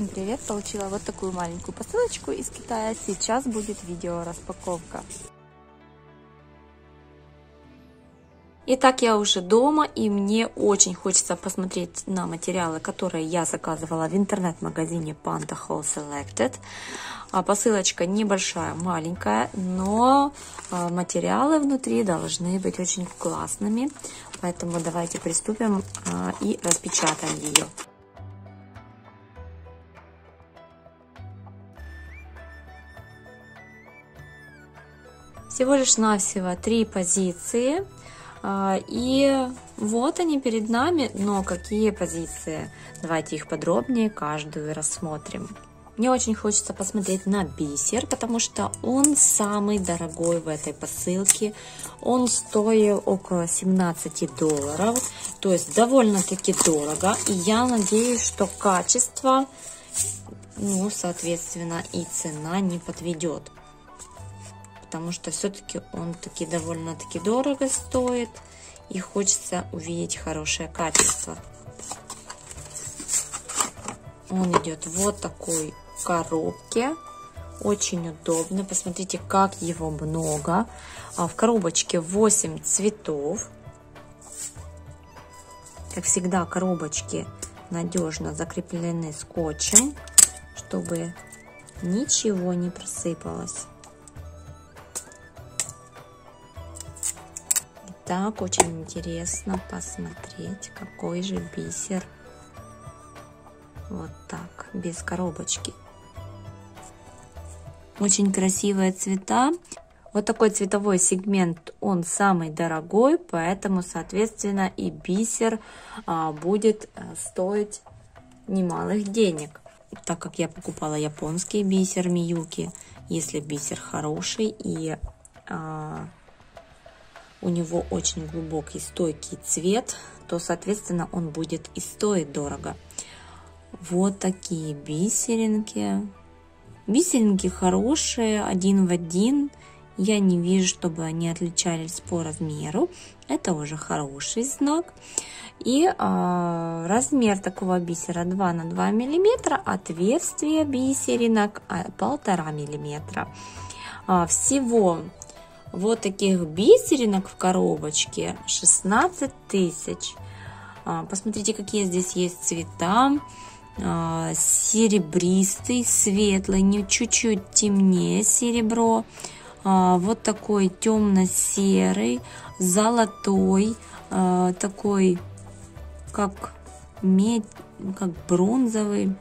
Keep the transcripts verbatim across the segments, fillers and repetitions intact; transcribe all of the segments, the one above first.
Всем привет! Получила вот такую маленькую посылочку из Китая. Сейчас будет видео распаковка. Итак, я уже дома, и мне очень хочется посмотреть на материалы, которые я заказывала в интернет-магазине PandaHall Selected. Посылочка небольшая, маленькая, но материалы внутри должны быть очень классными. Поэтому давайте приступим и распечатаем ее. Всего лишь навсего три позиции. И вот они перед нами, но какие позиции? Давайте их подробнее каждую рассмотрим. Мне очень хочется посмотреть на бисер, потому что он самый дорогой в этой посылке. Он стоил около семнадцати долларов, то есть довольно-таки дорого. И я надеюсь, что качество, ну, соответственно, и цена не подведет. Потому что все-таки он таки довольно-таки дорого стоит, и хочется увидеть хорошее качество. Он идет в вот такой коробке, очень удобно. Посмотрите, как его много. В коробочке восемь цветов. Как всегда, коробочки надежно закреплены скотчем, чтобы ничего не просыпалось. Так, очень интересно посмотреть, какой же бисер. Вот так, без коробочки. Очень красивые цвета. Вот такой цветовой сегмент, он самый дорогой, поэтому, соответственно, и бисер а, будет стоить немалых денег. Так как я покупала японский бисер миюки, если бисер хороший и... А, у него очень глубокий, стойкий цвет, то, соответственно, он будет и стоить дорого. Вот такие бисеринки. Бисеринки хорошие, один в один. Я не вижу, чтобы они отличались по размеру. Это уже хороший знак. И а, размер такого бисера два на два миллиметра, отверстие бисеринок полтора миллиметра. А, всего... Вот таких бисеринок в коробочке шестнадцать тысяч. Посмотрите, какие здесь есть цвета. Серебристый, светлый, не чуть-чуть темнее серебро. Вот такой темно-серый, золотой, такой как медь, как бронзовый.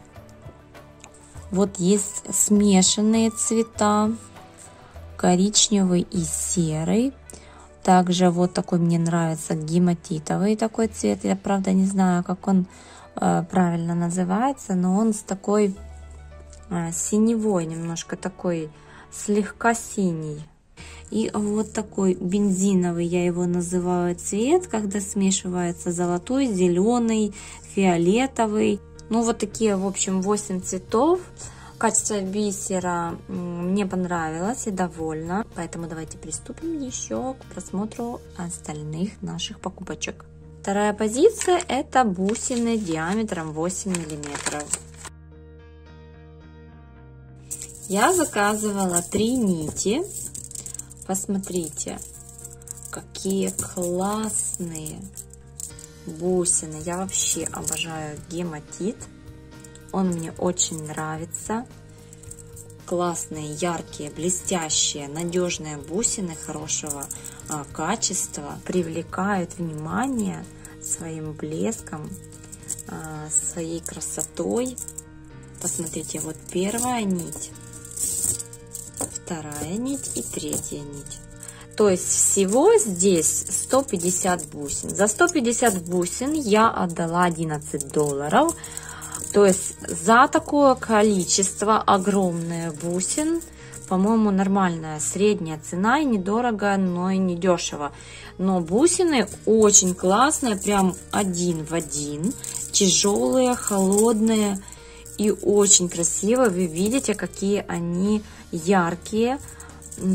Вот есть смешанные цвета. Коричневый и серый. Также вот такой мне нравится гематитовый такой цвет. Я, правда, не знаю, как он э, правильно называется, но он с такой э, синевой, немножко такой слегка синий. И вот такой бензиновый, я его называю, цвет, когда смешивается золотой, зеленый, фиолетовый. Ну, вот такие, в общем, восемь цветов. Качество бисера мне понравилось и довольна, поэтому давайте приступим еще к просмотру остальных наших покупочек. Вторая позиция — это бусины диаметром восемь миллиметров. Я заказывала три нити. Посмотрите, какие классные бусины. Я вообще обожаю гематит. Он мне очень нравится. Классные, яркие, блестящие, надежные бусины хорошего а, качества. Привлекают внимание своим блеском, а, своей красотой. Посмотрите, вот первая нить, вторая нить и третья нить. То есть всего здесь сто пятьдесят бусин. За сто пятьдесят бусин я отдала одиннадцать долларов. То есть за такое количество огромных бусин, по-моему, нормальная средняя цена, и недорого, но и не дешево. Но бусины очень классные, прям один в один, тяжелые, холодные и очень красивые. Вы видите, какие они яркие,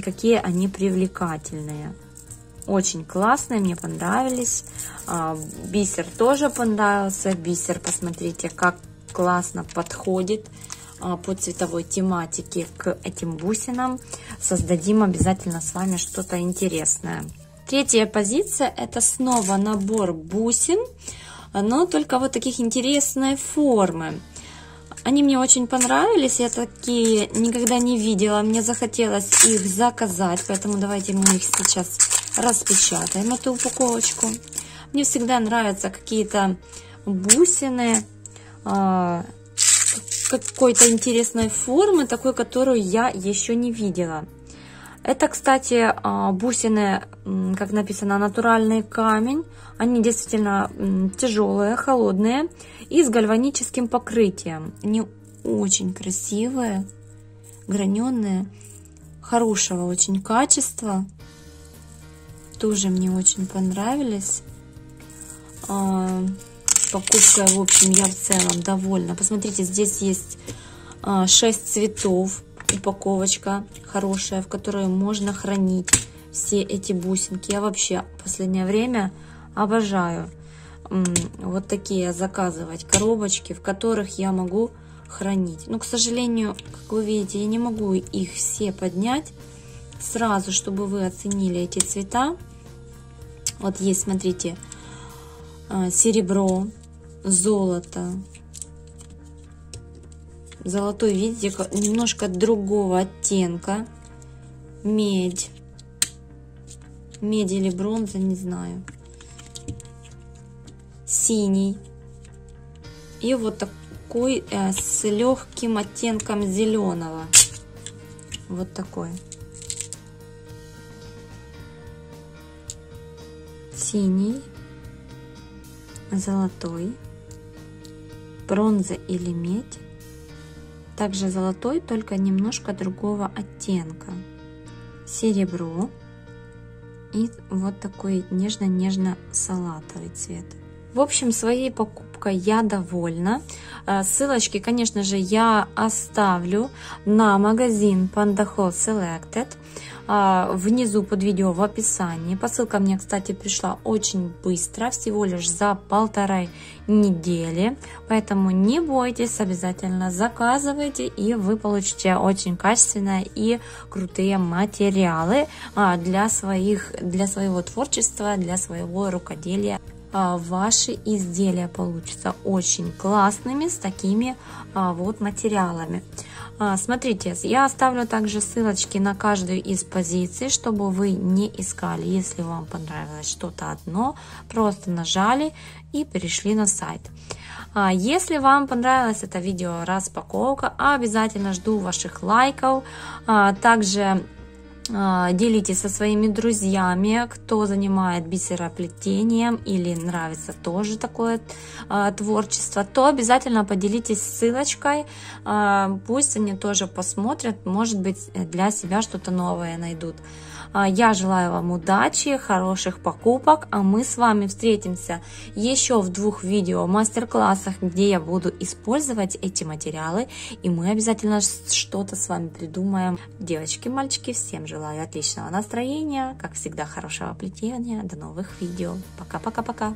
какие они привлекательные. Очень классные, мне понравились. Бисер тоже понравился. Бисер, посмотрите, как классно подходит по цветовой тематике к этим бусинам. Создадим обязательно с вами что-то интересное. Третья позиция — это снова набор бусин, но только вот таких интересной формы. Они мне очень понравились, я такие никогда не видела, мне захотелось их заказать, поэтому давайте мы их сейчас распечатаем, эту упаковочку. Мне всегда нравятся какие-то бусины какой-то интересной формы, такой, которую я еще не видела. Это, кстати, бусины, как написано, натуральный камень. Они действительно тяжелые, холодные и с гальваническим покрытием. Они очень красивые, граненые, хорошего очень качества. Тоже мне очень понравились. Покупка, в общем, я в целом довольна. Посмотрите, здесь есть шесть цветов. Упаковочка хорошая, в которой можно хранить все эти бусинки. Я вообще в последнее время обожаю вот такие заказывать коробочки, в которых я могу хранить. Но, к сожалению, как вы видите, я не могу их все поднять сразу, чтобы вы оценили эти цвета. Вот есть, смотрите, серебро, золото. Золотой, видите, немножко другого оттенка. Медь. Медь или бронза, не знаю. Синий. И вот такой э, с легким оттенком зеленого. Вот такой. Синий. Золотой. Бронза или медь. Также золотой, только немножко другого оттенка. Серебро. И вот такой нежно-нежно-салатовый цвет. В общем, своей покупкой я довольна. Ссылочки, конечно же, я оставлю на магазин PandaHall Selected. Внизу под видео в описании. Посылка мне, кстати, пришла очень быстро, всего лишь за полторы недели. Поэтому не бойтесь, обязательно заказывайте, и вы получите очень качественные и крутые материалы для, своих, для своего творчества, для своего рукоделия. Ваши изделия получатся очень классными с такими вот материалами. Смотрите, я оставлю также ссылочки на каждую из позиций, чтобы вы не искали. Если вам понравилось что-то одно, просто нажали и перешли на сайт. Если вам понравилось это видео распаковка, обязательно жду ваших лайков. Также делитесь со своими друзьями, кто занимает бисероплетением или нравится тоже такое а, творчество, то обязательно поделитесь ссылочкой, а, пусть они тоже посмотрят, может быть, для себя что-то новое найдут. А, я желаю вам удачи, хороших покупок, а мы с вами встретимся еще в двух видео мастер-классах, где я буду использовать эти материалы, и мы обязательно что-то с вами придумаем. Девочки, мальчики, всем же желаю отличного настроения, как всегда, хорошего плетения. До новых видео. Пока-пока-пока.